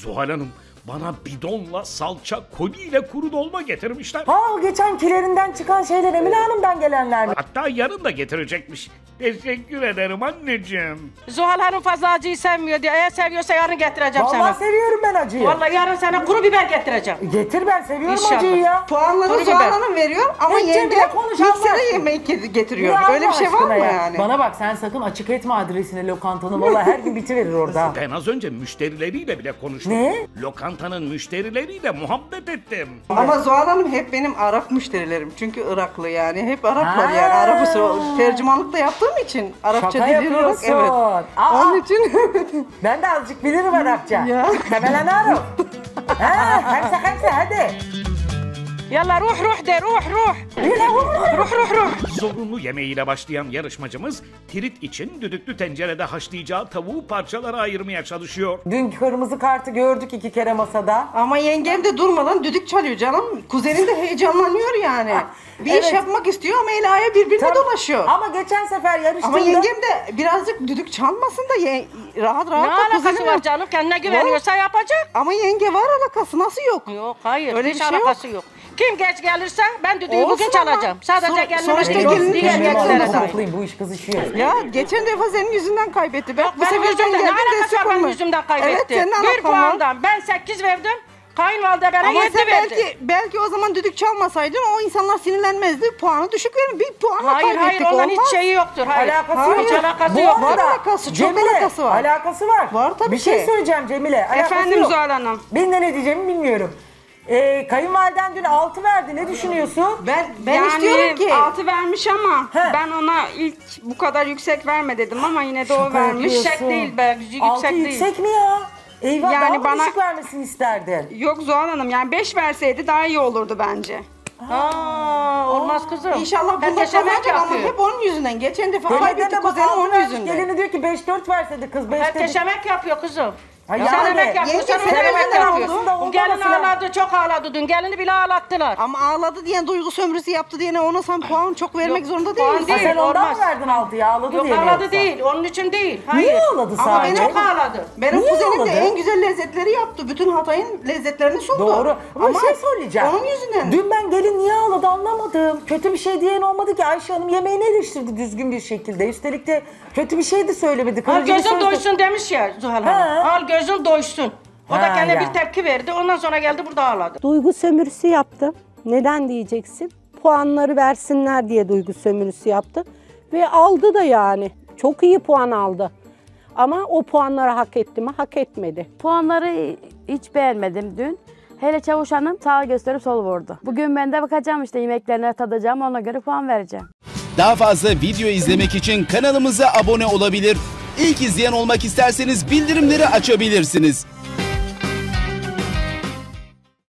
Zuhal Hanım, bana bidonla salça, koliyle kuru dolma getirmişler. Ha, o geçenkilerinden çıkan şeyler Emine Hanım'dan gelenler mi? Hatta yarın da getirecekmiş. Teşekkür ederim anneciğim. Zuhal Hanım fazla acıyı sevmiyor diye. Eğer seviyorsa yarın getireceğim sana. Vallahi seviyorum ben acıyı. Vallahi yarın sana kuru biber getireceğim. Getir, ben seviyorum İnşallah. Acıyı ya. Puanları Zuhal Hanım veriyor ama yenge miksere yemek getiriyor. Böyle bir şey var mı yani? Bana bak, sen sakın açık etme adresine lokantanı. Vallahi her gün bitiverir orada. Ben az önce müşterileriyle bile konuştum. Ne? Lokantanın müşterileriyle muhabbet ettim. Ama Zuhal Hanım hep benim Arap müşterilerim. Çünkü Iraklı yani. Hep Araplar yani. Arap'ı tercümanlık da yaptım. İçin Arapça biliyorum, evet. Aa, onun için ben de azıcık bilirim Arapça. Temelen Arap. Ha, hemse hadi. Yalla ruh de ruh. Ruh. Zorunlu yemeğiyle başlayan yarışmacımız tirit için düdüklü tencerede haşlayacağı tavuğu parçalara ayırmaya çalışıyor. Dün kırmızı kartı gördük 2 kere masada. Ama yengem de durmadan düdük çalıyor canım. Kuzenim de heyecanlanıyor yani. Bir iş yapmak istiyor ama el ayağı birbirine dolaşıyor. Ama geçen sefer yarıştığında... Ama yengem de birazcık düdük çalmasın da rahat da kuzenim... Ne alakası var canım? Kendine güveniyorsa yapacak. Ama yenge var alakası, nasıl yok? Yok, hayır. Öyle hiç bir şey alakası yok. Kim geç gelirse ben düdüğü bugün çalacağım. Sadece gelmemiş diğer gençlere dair. Bu iş kızışıyor. Ya geçen defa senin yüzünden kaybetti. Ben bu sefer sen geldin destek olma. Benim yüzümden kaybetti. Evet, 1 puandan ben 8 verdim. Kayınvalide bana 7 verdi. Belki o zaman düdük çalmasaydın o insanlar sinirlenmezdi. Puanı düşük verin. 1 puanla kaybettik. Hayır, ondan hiç şeyi yoktur. Alakası yok. Var alakası. Çok alakası var. Alakası var. Var tabii ki. Bir şey söyleyeceğim Cemile. Efendim Zuhal Hanım. Ben de ne diyeceğimi bilmiyorum. Kayınvaliden dün 6 verdi. Ne düşünüyorsun? Ben yani istiyorum ki 6 vermiş ama ben ona ilk bu kadar yüksek verme dedim ama yine de o vermiş. Yüksek değil be. Yüksek 6 değil. Yüksek mi ya? Eyvah, yani daha düşük vermesini isterdin. Yok Zuhal Hanım, yani 5 verseydi daha iyi olurdu bence. Olmaz kızım. İnşallah bunda kazanacak ama hep onun yüzünden. Geçen defa kaybetti kuzenim onun yüzünden. Gelini diyor ki 5-4 verseydi kız. Herkes yemek yapıyor kızım. Ya sen yemek yapıyorsun, sen yemek yapıyorsun. Gelin ağladı, çok ağladı dün. Gelini bile ağlattılar. Ama ağladı diye duygu sömürüsü yaptı diye ona sen puan çok vermek zorunda değilsin. Sen ondan mı verdin 6'ya? Ağladı diye. Yok, ağladı değil, onun için değil. Hayır. Niye ağladı sadece? Ama benim çok ağladı. Benim kuzenim de en güzel lezzetleri yaptı. Bütün Hatay'ın lezzetlerini sundu. Doğru. Ama şey söyleyeceğim. Onun yüzünden. Dün ben gelin niye ağladı anlamadım. Kötü bir şey diyen olmadı ki. Ayşe Hanım yemeğini eleştirdi düzgün bir şekilde. Üstelik de kötü bir şey de söylemedi. Gözün doysun demiş ya Zuhal Hanım. Al göz. Gözün doysun. O da kendine bir tepki verdi. Ondan sonra geldi burada ağladı. Duygu sömürüsü yaptı. Neden diyeceksin? Puanları versinler diye duygu sömürüsü yaptı. Ve aldı da yani. Çok iyi puan aldı. Ama o puanları hak etti mi? Hak etmedi. Puanları hiç beğenmedim dün. Hele Çavuş Hanım sağa gösterip sol vurdu. Bugün ben de bakacağım işte, yemeklerine tadacağım. Ona göre puan vereceğim. Daha fazla video izlemek için kanalımıza abone olabilir. İlk izleyen olmak isterseniz bildirimleri açabilirsiniz.